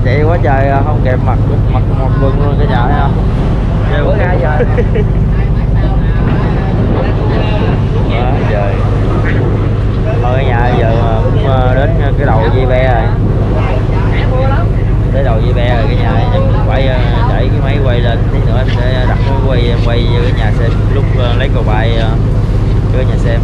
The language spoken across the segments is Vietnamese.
chạy quá trời không kịp mặc một quần luôn cả nhà thấy không? Bữa ra giờ. Quá trời. Thôi cả nhà giờ cũng đến cái đầu dây ve rồi. Tới đầu dây ve rồi cả nhà, em phải đẩy cái máy quay lên tí nữa em sẽ đặt cái quay em quay vô cái nhà xem lúc lấy cầu bài vô nhà xem.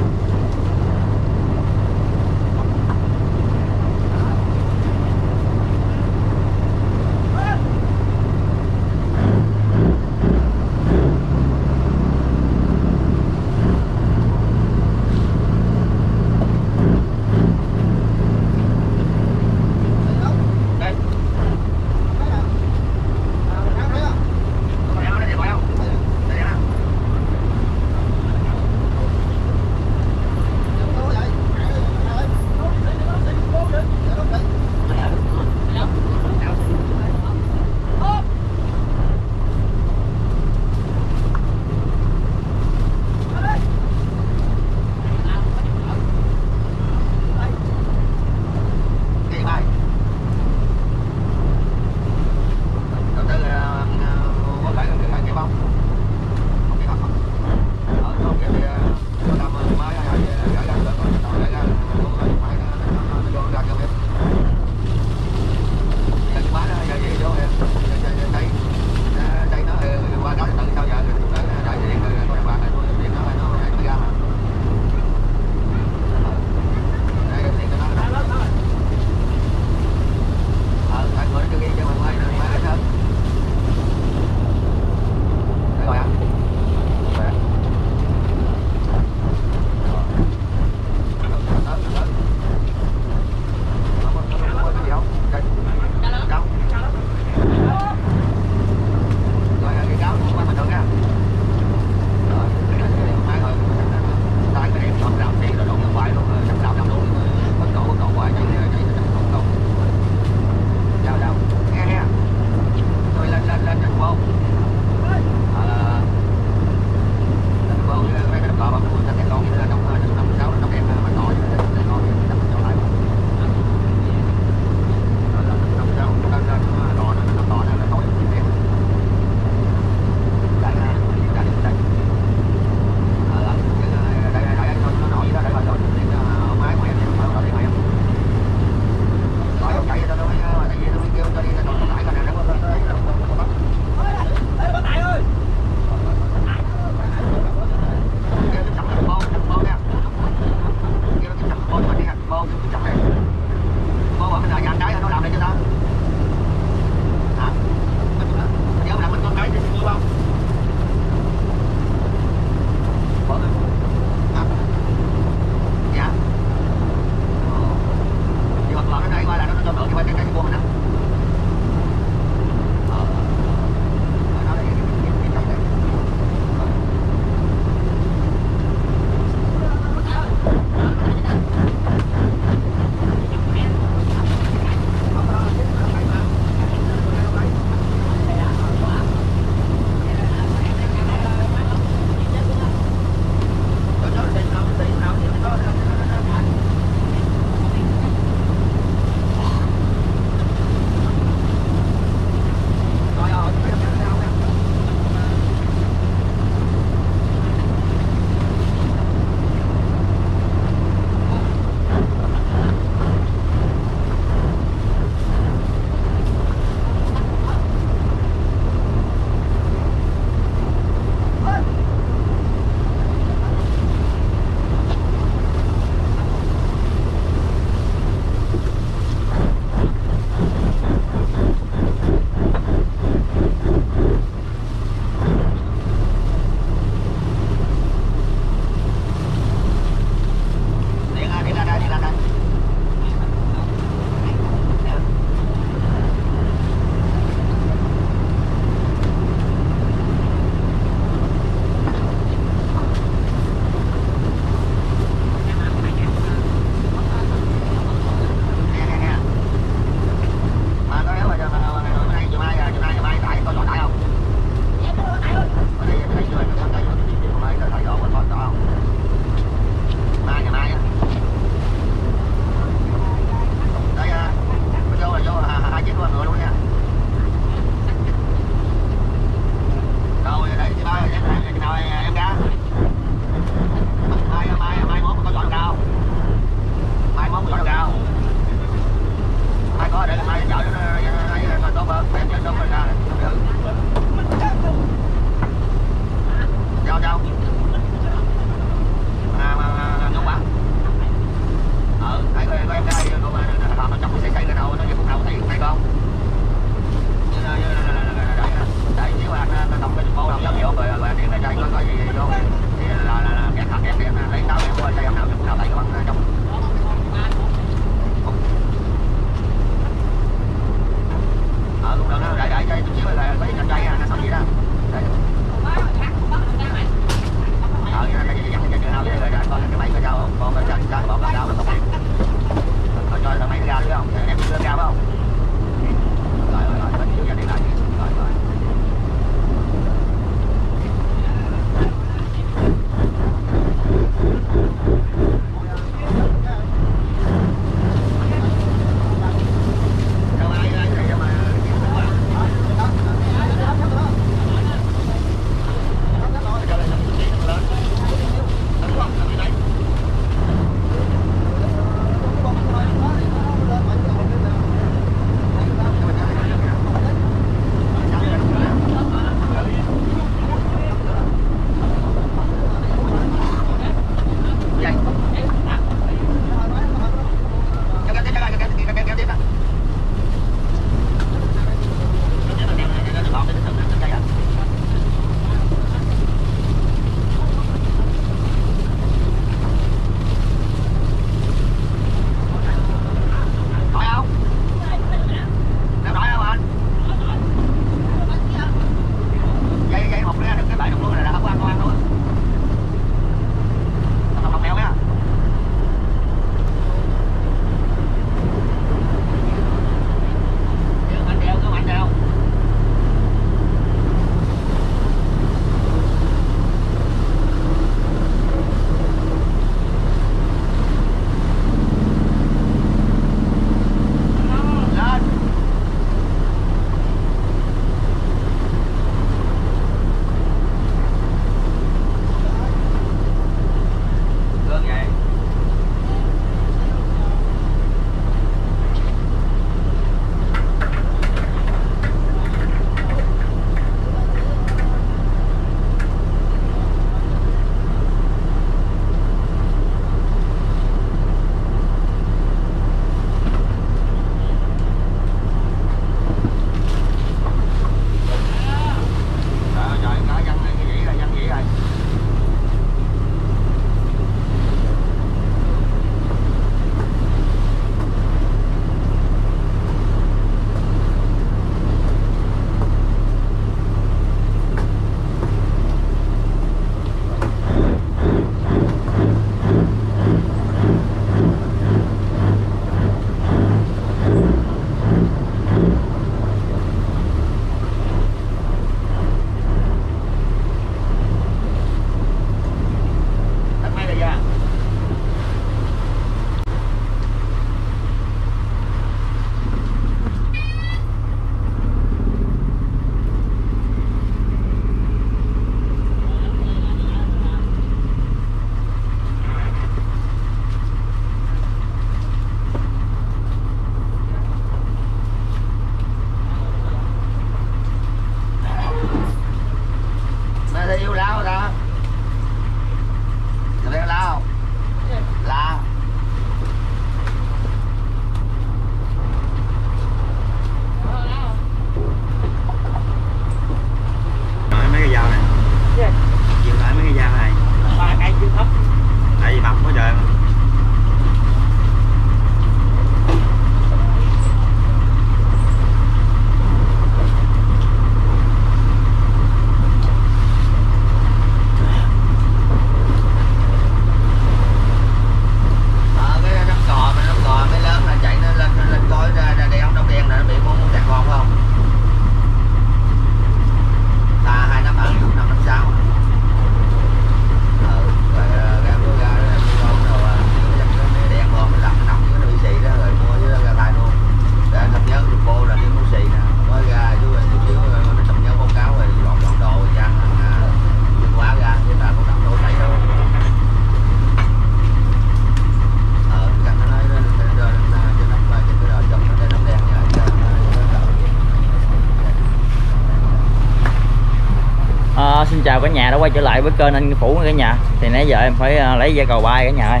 chào cả nhà đã quay trở lại với kênh Anh Ngư Phủ cả nhà. Thì nãy giờ em phải lấy dây cầu bay cả nhà ơi.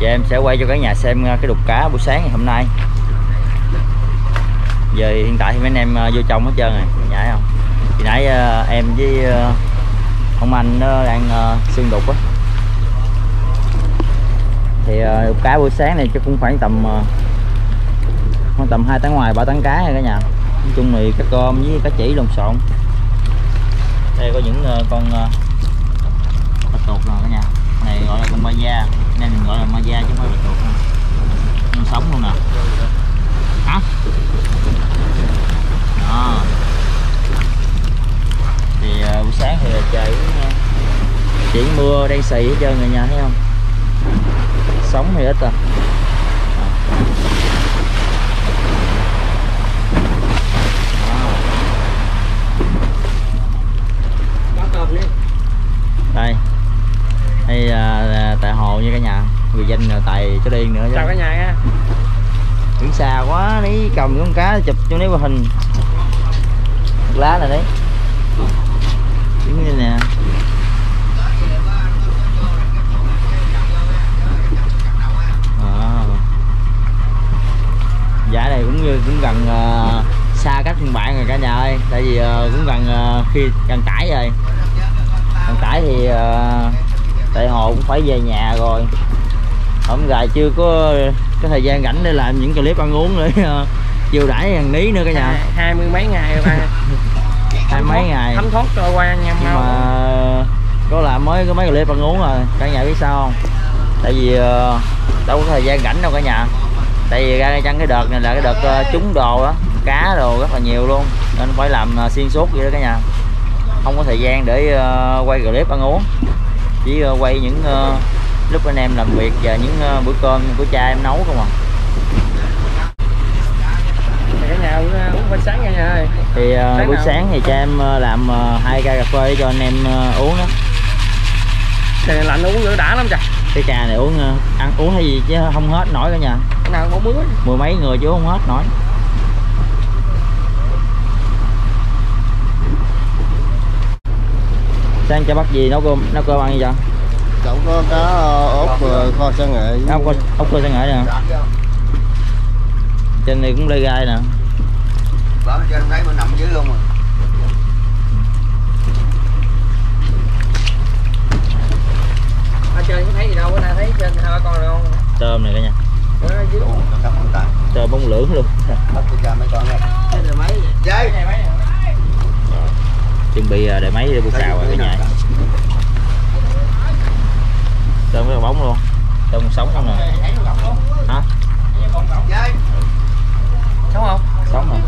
Giờ em sẽ quay cho cả nhà xem cái đục cá buổi sáng ngày hôm nay. Giờ hiện tại thì mấy anh em vô trong hết trơn rồi, nhảy không? Thì nãy em với ông anh nó đang xương đục á. Thì đục cá buổi sáng này chắc cũng khoảng tầm 2 tấn ngoài 3 tấn cá nha cả nhà. Nói chung thì cá cơm với cá chỉ lộn xộn. Đây có những con bạch tuộc nào cả nhà. Này gọi là con ma da, nên mình gọi là ma da chứ không phải bạch tuộc. Nó sống luôn nè. Hả? Đó. Thì buổi sáng thì trời chỉ mưa đang xì hết trơn rồi nhà, thấy không? Sống thì ít à. Đây tại hồ nha cả nhà, người dân tài cho điên nữa. Chào cả nhà nha. Đứng xa quá đi, cầm con cá chụp cho lấy hình lá này đấy. Đứng như nè. Dạ này cũng như cũng gần xa cách phiên bản rồi cả nhà ơi, tại vì cũng gần khi gần tải rồi. Gần tải thì tại hồ cũng phải về nhà rồi, hôm gà chưa có cái thời gian rảnh để làm những clip ăn uống nữa, chiều đãi hàng ní nữa cả nhà. 20 mấy ngày rồi, 20 mấy ngày thấm thoát trôi qua nha. Nhưng mà có làm mới có mấy clip ăn uống rồi cả nhà, biết sao không? Tại vì đâu có thời gian rảnh đâu cả nhà, tại vì ra đây chăng cái đợt này là cái đợt trúng đồ đó, cá đồ rất là nhiều luôn, nên phải làm xuyên suốt vậy đó cả nhà, không có thời gian để quay clip ăn uống, chỉ quay những lúc anh em làm việc và những bữa cơm của cha em nấu không à. Cả nhà uống bữa sáng nha nhà ơi. Thì sáng buổi nào? Sáng thì cha em làm 2 ca cà phê cho anh em uống đó. Trời lạnh uống nữa đã lắm trời. Cái trà này uống ăn uống hay gì chứ không hết nổi cả nhà. Nào cũng bữa. Mười mấy người chứ không hết nổi. Sang cho bác gì nấu cơm ăn gì vậy? Cậu có cá ốc kho sa nghệ. Ốc kho sa nghệ nè. Trên này cũng lê gai nè. Bám trên thấy nó nằm dưới luôn rồi. Ở trên cũng thấy gì đâu, bữa nay thấy trên 2 con rồi không? Tôm này cả nhà. Trời bông lưỡng luôn. Mấy con này. Cái này mấy? Chuẩn bị để máy để buổi xào rồi cả nhà. Tôm cái bóng luôn, tôm sống không nè. Hả? Sống không? Sống rồi.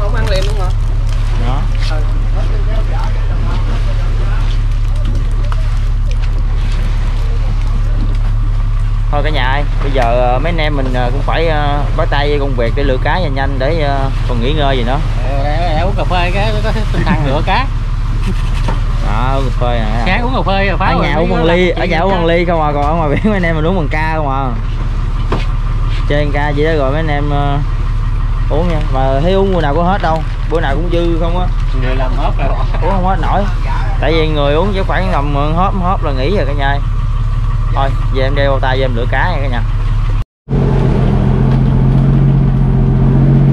Không ăn liền luôn hả? Đó. Thôi cả nhà ơi, bây giờ mấy anh em mình cũng phải bắt tay với công việc để lựa cá nhanh để còn nghỉ ngơi gì nữa. Uống cà phê cái có tinh thần lựa cá. Đó, uống cà phê nè. Sáng uống cà phê rồi phá. Ở nhà uống bằng ly, ở nhà uống bằng ly không à, còn ở ngoài biển mấy anh em mình uống bằng ca không à. Chơi ca vậy đó rồi mấy anh em uống nha, mà thấy uống bữa nào có hết đâu, bữa nào cũng dư không á. Người làm hớp rồi. Uống không hết nổi. Tại vì người uống chỉ khoảng ngầm hớp là nghỉ rồi cả nhà. Thôi, về em đeo bao tay, về em lựa cá nha cả nhà.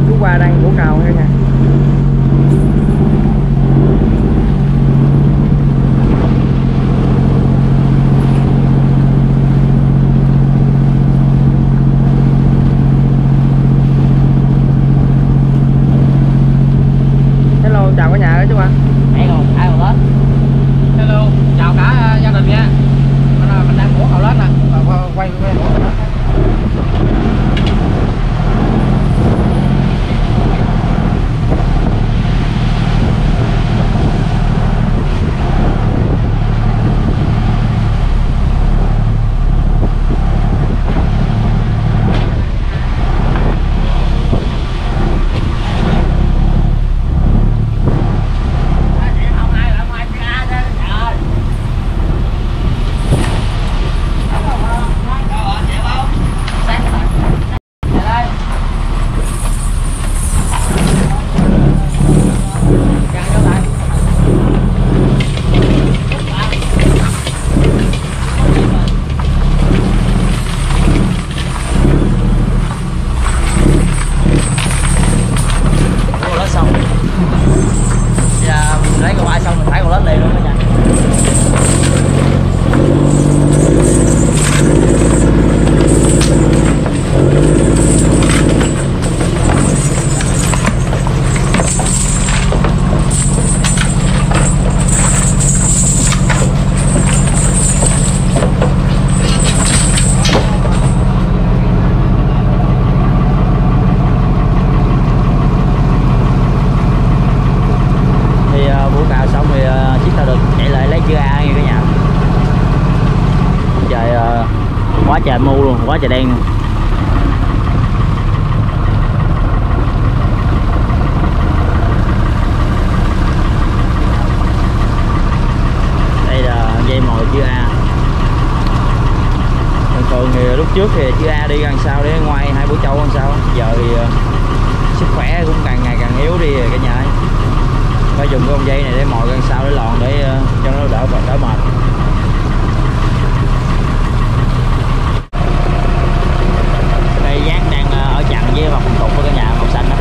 Chú Ba đang bổ cào nha cả nhà. Hello, chào cả nhà đó chú Ba. Hello, ai mà hết. Hello, chào cả gia đình nha. Mình đang bổ cào lết nè, quay bổ cào lết. trời mu luôn, quá trời đen luôn. Đây là dây mồi chữ A. Thường thì lúc trước thì chữ A đi đằng sau để ngoài hai buổi trâu đằng sau, giờ thì sức khỏe cũng càng ngày càng yếu đi cả nhà ấy. Phải dùng cái con dây này để mồi đằng sau để lòn để cho nó đỡ mệt. Đây giác đang ở chặn với mặt cục của cả nhà màu xanh đó.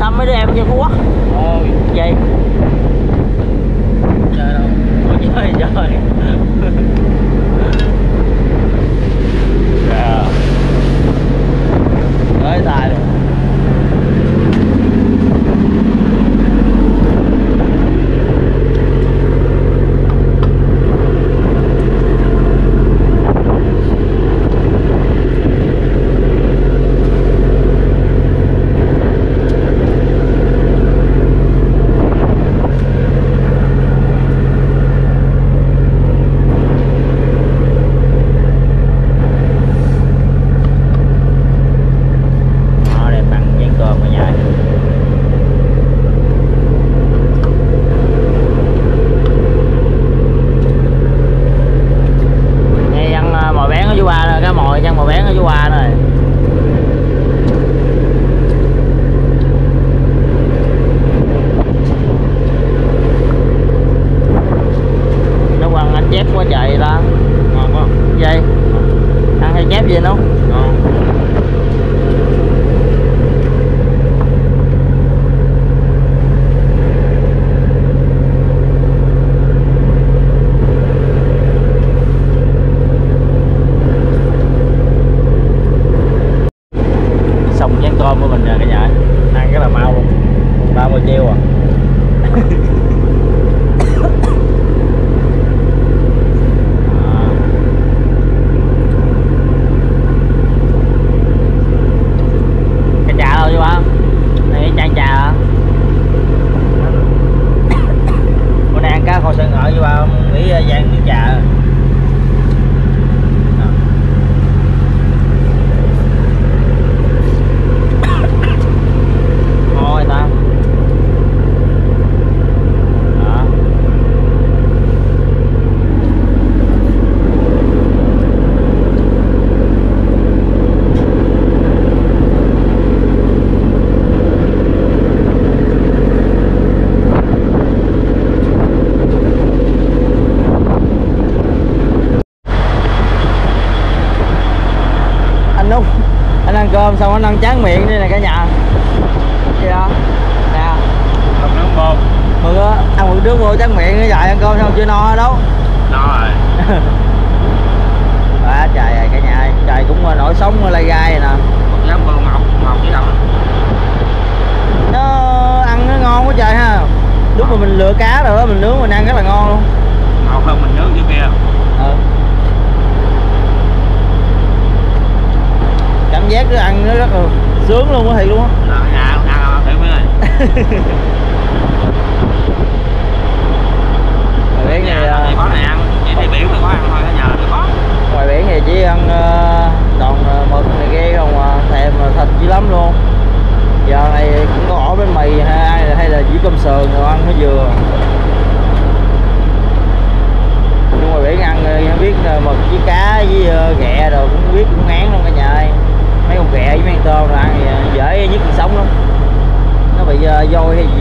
Tâm mới đưa em vô Phú Quốc. Ôi vậy trời đâu. Ôi trời trời. Tới tài luôn. Cơm xong nó nâng chán miệng đây nè cả nhà. Gì đó nè, mưa ăn một đứa vô chán miệng như vậy, ăn cơm xong chưa no đâu. No rồi. Quá trời ơi cả nhà ơi, trời cũng nổi sóng lai gai nè. Một dám bơm mọc chứ đâu. Nó ăn nó ngon quá trời ha. Lúc mà mình lựa cá rồi đó, mình nướng mình ăn rất là ngon luôn. Ngọt hơn mình nướng dưới kia. Ừ. Cảm giác nó ăn nó rất là sướng luôn á, thiệt luôn á. Dạ, không ăn là thiệt mới này. Ngoài biển thì có này ăn, chỉ thấy biển thì có ăn thôi, nhờ thì có. Ngoài biển thì chỉ ăn toàn mực này kia không, thèm thịt dữ lắm luôn. Giờ này cũng có ổ bánh mì hay là dĩa cơm sườn rồi ăn nó vừa. Nhưng ngoài biển ăn biết mực với cá với ghẹ rồi cũng biết cũng ngán luôn cả nhà ơi. Mấy con ghẹ với mấy con tôm là ăn dễ nhức cuộc sống lắm. Nó bị dôi hay gì